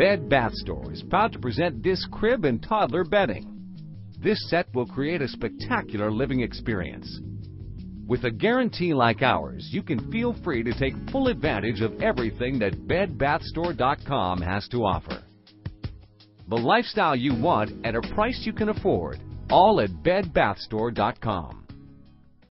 Bed Bath Store is proud to present this crib and toddler bedding. This set will create a spectacular living experience. With a guarantee like ours, you can feel free to take full advantage of everything that BedBathStore.com has to offer. The lifestyle you want at a price you can afford, all at BedBathStore.com.